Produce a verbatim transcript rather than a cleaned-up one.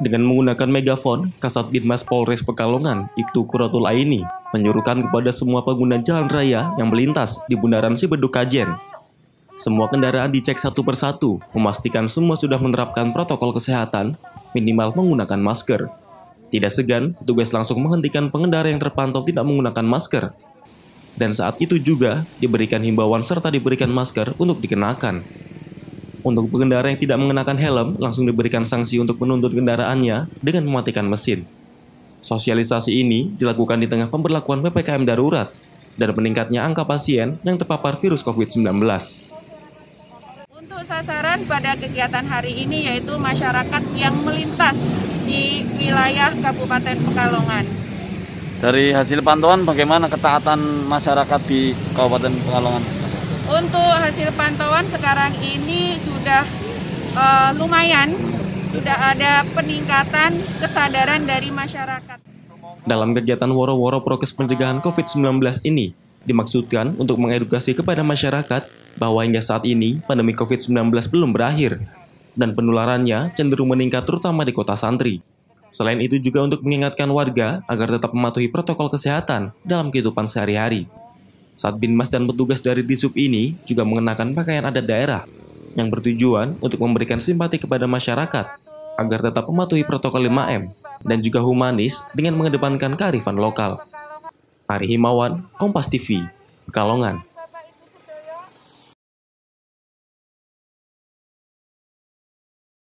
Dengan menggunakan megafon, Kasatbinmas Polres Pekalongan, Iptu Quratul Aini, menyuruhkan kepada semua pengguna jalan raya yang melintas di Bundaran Sibedug Kajen. Semua kendaraan dicek satu persatu, memastikan semua sudah menerapkan protokol kesehatan, minimal menggunakan masker. Tidak segan, petugas langsung menghentikan pengendara yang terpantau tidak menggunakan masker. Dan saat itu juga diberikan himbauan serta diberikan masker untuk dikenakan. Untuk pengendara yang tidak mengenakan helm, langsung diberikan sanksi untuk menuntut kendaraannya dengan mematikan mesin. Sosialisasi ini dilakukan di tengah pemberlakuan P P K M darurat dan meningkatnya angka pasien yang terpapar virus COVID sembilan belas. Untuk sasaran pada kegiatan hari ini yaitu masyarakat yang melintas di wilayah Kabupaten Pekalongan. Dari hasil pantauan bagaimana ketaatan masyarakat di Kabupaten Pekalongan? Untuk hasil pantauan sekarang ini sudah uh, lumayan, sudah ada peningkatan kesadaran dari masyarakat. Dalam kegiatan woro-woro prokes pencegahan COVID sembilan belas ini, dimaksudkan untuk mengedukasi kepada masyarakat bahwa hingga saat ini pandemi COVID sembilan belas belum berakhir, dan penularannya cenderung meningkat terutama di kota santri. Selain itu juga untuk mengingatkan warga agar tetap mematuhi protokol kesehatan dalam kehidupan sehari-hari. Satbinmas dan petugas dari dishub ini juga mengenakan pakaian adat daerah yang bertujuan untuk memberikan simpati kepada masyarakat agar tetap mematuhi protokol lima M dan juga humanis dengan mengedepankan kearifan lokal. Ari Himawan, Kompas T V, Pekalongan.